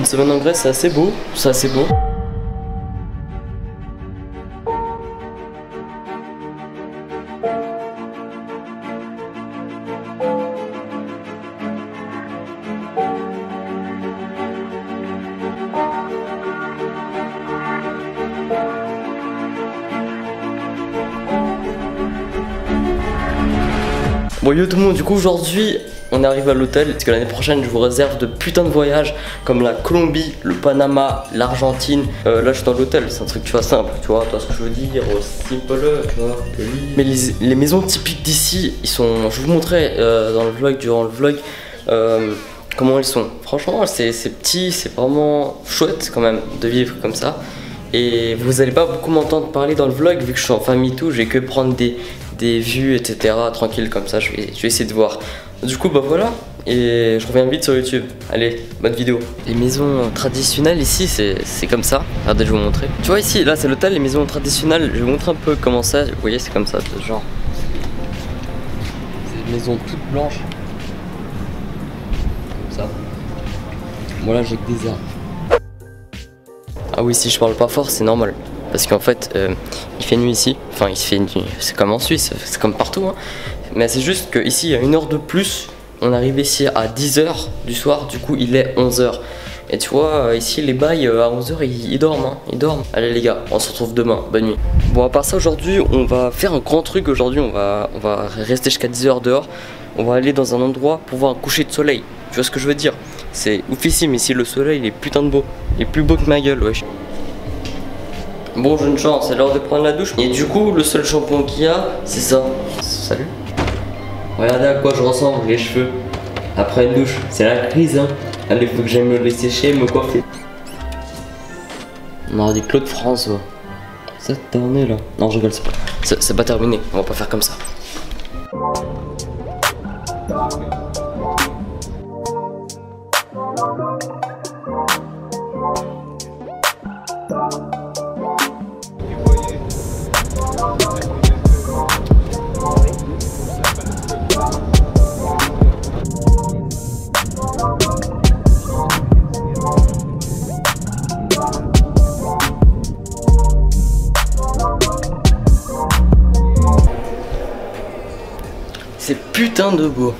Une semaine en Grèce, c'est assez beau, Bon yo tout le monde, du coup aujourd'hui on arrive à l'hôtel parce que l'année prochaine je vous réserve de putain de voyages comme la Colombie, le Panama, l'Argentine. Là je suis dans l'hôtel, c'est un truc tu vois simple, tu vois ce que je veux dire, simple tu vois. Mais les maisons typiques d'ici, ils sont, je vous montrais dans le vlog, comment elles sont. Franchement c'est petit, c'est vraiment chouette quand même de vivre comme ça. Et vous allez pas beaucoup m'entendre parler dans le vlog vu que je suis en famille tout, j'ai que prendre des vues etc, tranquille comme ça, je vais essayer de voir. Du coup bah voilà, et je reviens vite sur YouTube. Allez, bonne vidéo. Les maisons traditionnelles ici c'est comme ça, regardez je vais vous montrer. Tu vois ici, là c'est l'hôtel, les maisons traditionnelles, je vais vous montrer un peu comment ça, vous voyez c'est comme ça, genre. C'est des maisons toutes blanches. Comme ça. Voilà, j'ai que des arbres. Ah oui, si je parle pas fort c'est normal. Parce qu'en fait, il fait nuit ici, enfin il fait nuit, c'est comme en Suisse, c'est comme partout hein. Mais c'est juste qu'ici il y a une heure de plus, on arrive ici à 10h du soir, du coup il est 11h. Et tu vois, ici les bails à 11h ils dorment, hein, ils dorment. Allez les gars, on se retrouve demain, bonne nuit. Bon à part ça aujourd'hui, on va faire un grand truc aujourd'hui, on va rester jusqu'à 10h dehors. On va aller dans un endroit pour voir un coucher de soleil, tu vois ce que je veux dire. C'est oufissime ici, le soleil il est putain de beau, il est plus beau que ma gueule wesh. Bon jeune gens, c'est l'heure de prendre la douche. Et du coup le seul shampoing qu'il y a c'est ça. Salut. Regardez à quoi je ressemble, les cheveux. Après une douche, c'est la crise hein. Allez, faut que j'aille me les sécher, me coiffer. On aurait dit Claude François. Cette année là. Non je rigole, c'est pas terminé, on va pas faire comme ça. C'est putain de beau.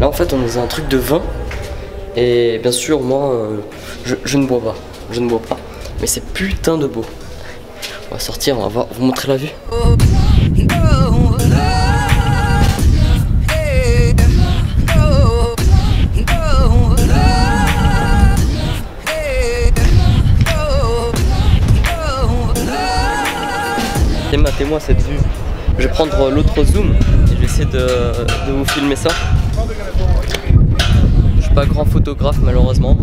Là en fait on est dans un truc de vin. Et bien sûr moi je ne bois pas. Je ne bois pas. Mais c'est putain de beau. On va sortir, on va voir, vous montrer la vue. Et matez-moi cette vue. Je vais prendre l'autre zoom et je vais essayer de vous filmer ça. Je suis pas grand photographe malheureusement.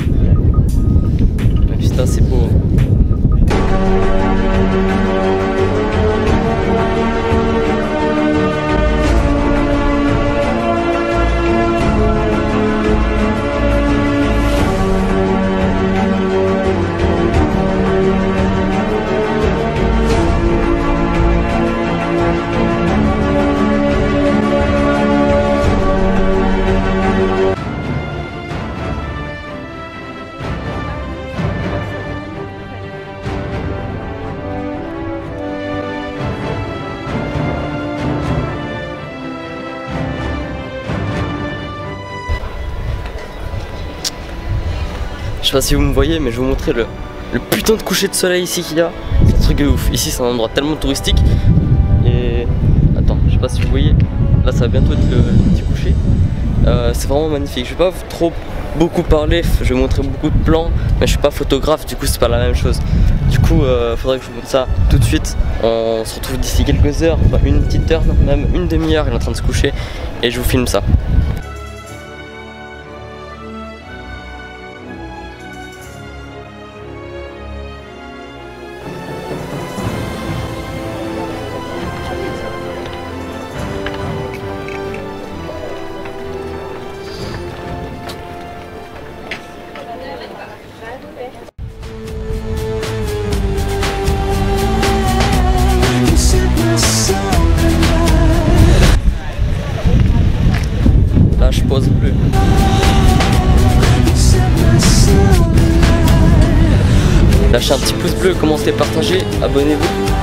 Mais putain c'est beau. Je sais pas si vous me voyez mais je vais vous montrer le putain de coucher de soleil ici qu'il y a. C'est un truc de ouf, ici c'est un endroit tellement touristique. Et attends, je sais pas si vous voyez, là ça va bientôt être le petit coucher. C'est vraiment magnifique, je vais pas trop beaucoup parler, je vais vous montrer beaucoup de plans. Mais je suis pas photographe du coup c'est pas la même chose. Du coup faudrait que je vous montre ça tout de suite. On se retrouve d'ici quelques heures, enfin une petite heure, même une demi-heure, il est en train de se coucher. Et je vous filme ça. lâchez un petit pouce bleu, commentez, partagez, abonnez-vous.